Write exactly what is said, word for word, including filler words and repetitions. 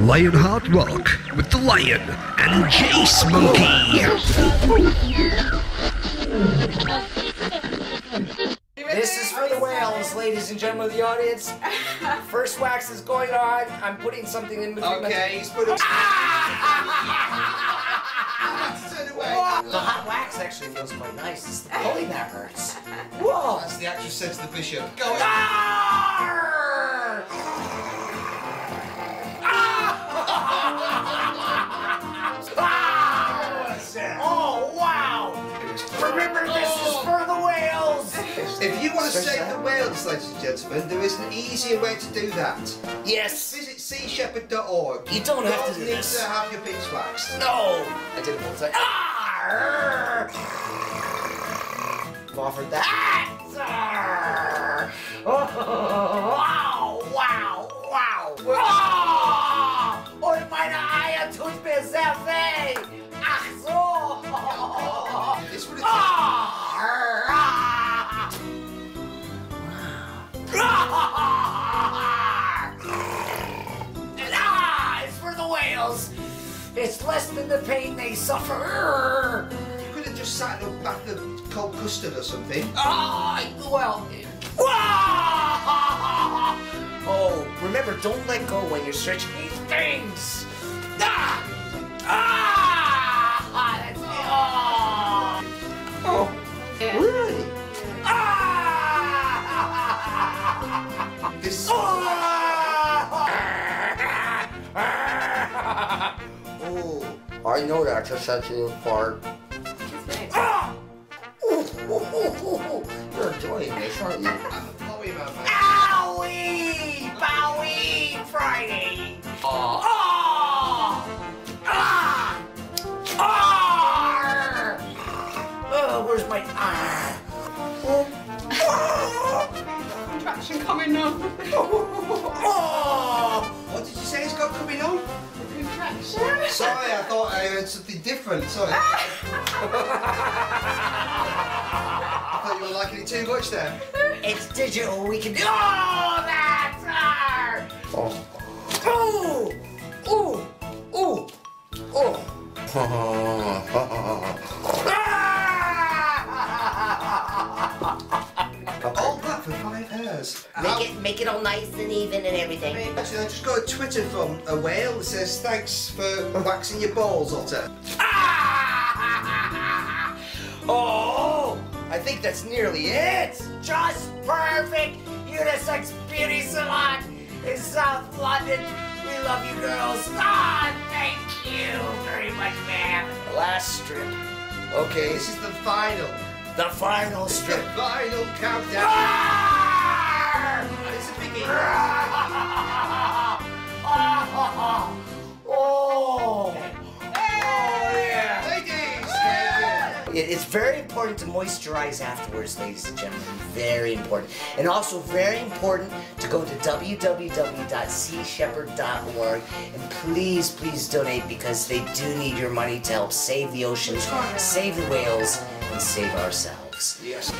Lionheart Rock with the Lion and Jace Monkey. This is for the whales, ladies and gentlemen of the audience. First wax is going on. I'm putting something in between. Okay. My put it. The hot wax actually feels quite nice. It's the pulling that hurts. Whoa! That's the actress said to the bishop. Go in. If you want to save the whales, ladies and gentlemen, there is an easier way to do that. Yes. Visit sea shepherd dot org. You don't have to do this. You don't need to have your pits waxed. No. I didn't want to say. I've offered that. Wow! Wow! Wow! Oh! Oh my God! Toothpaste, everything. Ah, so. It's what it's. It's less than the pain they suffer. You could have just sat in a bath of cold custard or something. Ah, oh, well. Oh, remember, don't let go when you're stretching these things. Ah! Ah! That's it. Oh. Yeah. Really? Yeah. Ah! This. Oh! I know that just sets you apart. Ah! Ooh, ooh, ooh, ooh. You're enjoying this, aren't you? I'm a Bowie about my Owie! Bowie Friday! Oh! Oh! Ah! Ah! Oh, where's my ah? Oh! Contraction coming up. Oh! What did you say it's got coming up? Sure. Sorry, I thought I heard something different. Sorry. I thought you were liking it too much there. It's digital, we can do. Oh, that's hard! Oh. Ooh! Ooh! Ooh! Ooh! All that for five hairs. Make it, make it all nice and even and everything. Actually, I just got a Twitter from a whale that says, "Thanks for waxing your balls, Otter." Ah! Oh, I think that's nearly it. Just perfect unisex beauty salon in South London. We love you girls. Ah, thank you very much, ma'am. Last strip. Okay, this is the final. The final strip. The final countdown. Ah! Oh, oh, yeah. Ladies, ladies. It's very important to moisturize afterwards, ladies and gentlemen. Very important. And also very important to go to w w w dot sea shepherd dot org and please, please donate because they do need your money to help save the oceans, save the whales, and save ourselves. Yes.